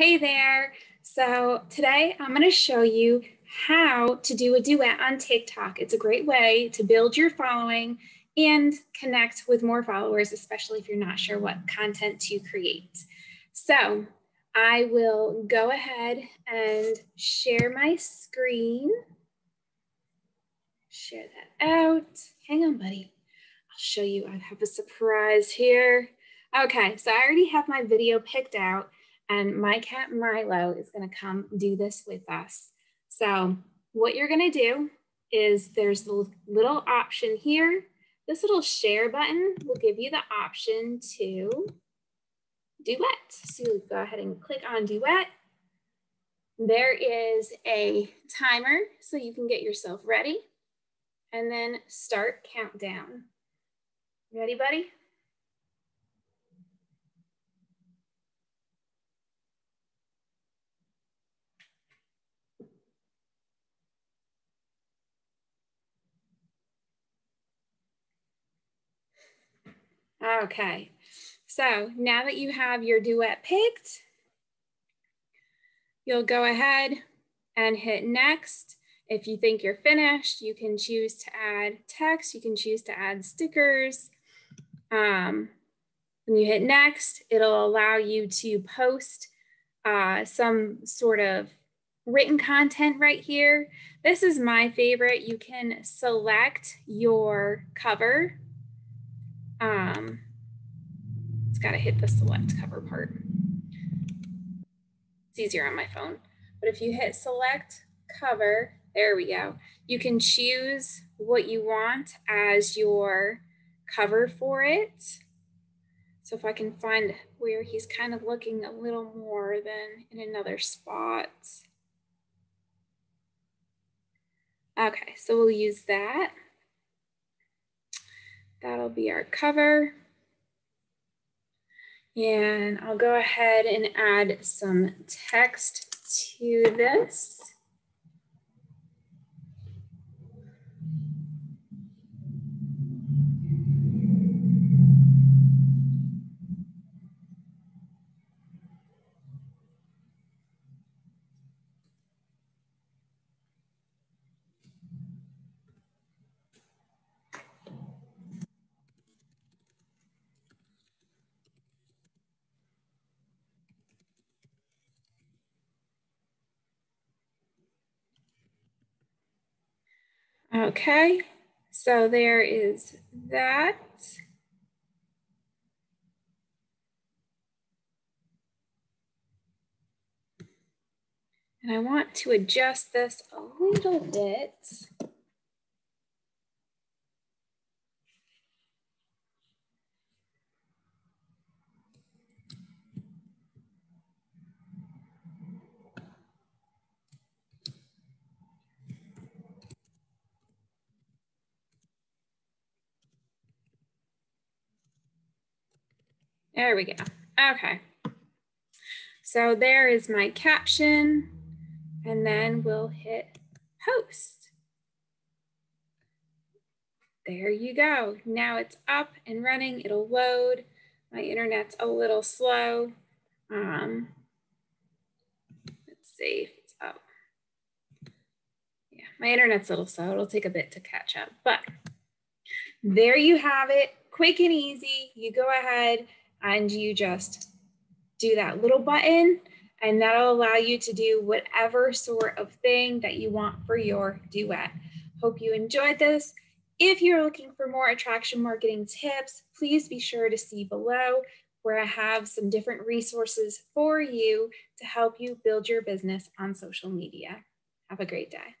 Hey there. So today I'm going to show you how to do a duet on TikTok. It's a great way to build your following and connect with more followers, especially if you're not sure what content to create. So I will go ahead and share my screen. Share that out. Hang on, buddy. I'll show you. I have a surprise here. Okay, so I already have my video picked out. And my cat Milo is going to come do this with us. So what you're going to do is there's the little option here. This little share button will give you the option to duet. So you go ahead and click on duet. There is a timer so you can get yourself ready and then start countdown. Ready, buddy? Okay, so now that you have your duet picked, you'll go ahead and hit next. If you think you're finished, you can choose to add text, you can choose to add stickers. When you hit next, it'll allow you to post some sort of written content right here. This is my favorite. You can select your cover. It's got to hit the select cover part. It's easier on my phone. But if you hit select cover, there we go. You can choose what you want as your cover for it. So if I can find where he's kind of looking a little more than in another spot. Okay, so we'll use that. That'll be our cover. And I'll go ahead and add some text to this. Okay, so there is that. And I want to adjust this a little bit. There we go. Okay. So there is my caption, and then we'll hit post. There you go. Now it's up and running. It'll load. My internet's a little slow. Let's see if it's up. Yeah, my internet's a little slow. It'll take a bit to catch up, but there you have it. Quick and easy. You go ahead and you just do that little button, and that'll allow you to do whatever sort of thing that you want for your duet. Hope you enjoyed this. If you're looking for more attraction marketing tips, please be sure to see below where I have some different resources for you to help you build your business on social media. Have a great day.